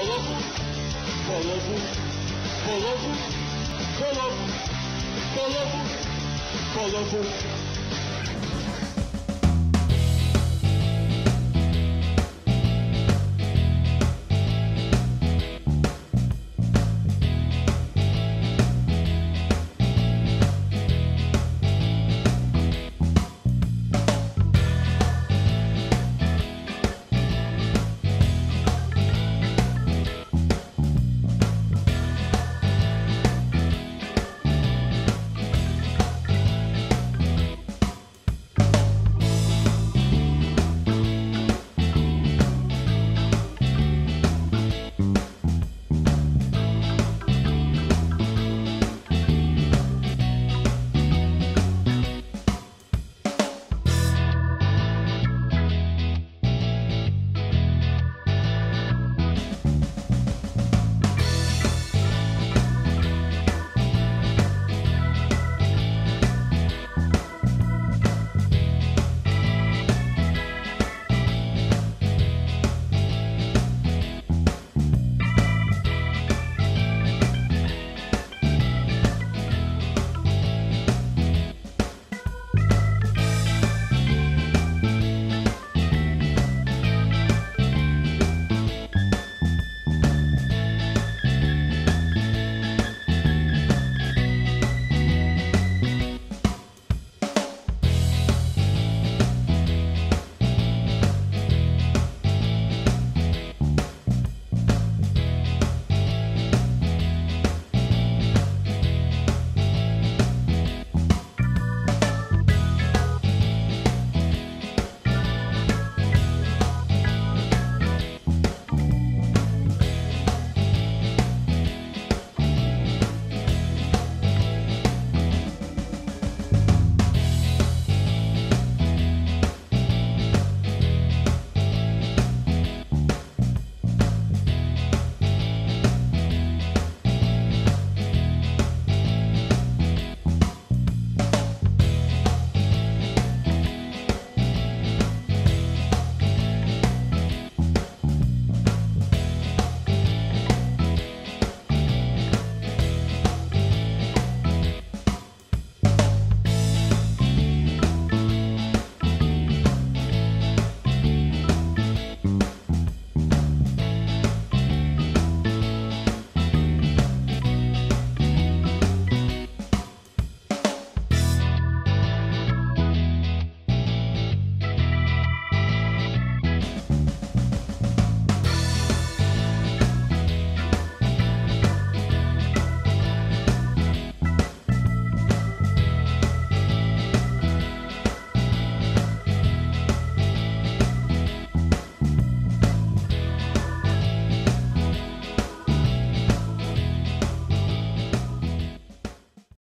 Bolovo, Bolovo, Bolovo, Bolovo, Bolovo, Bolovo.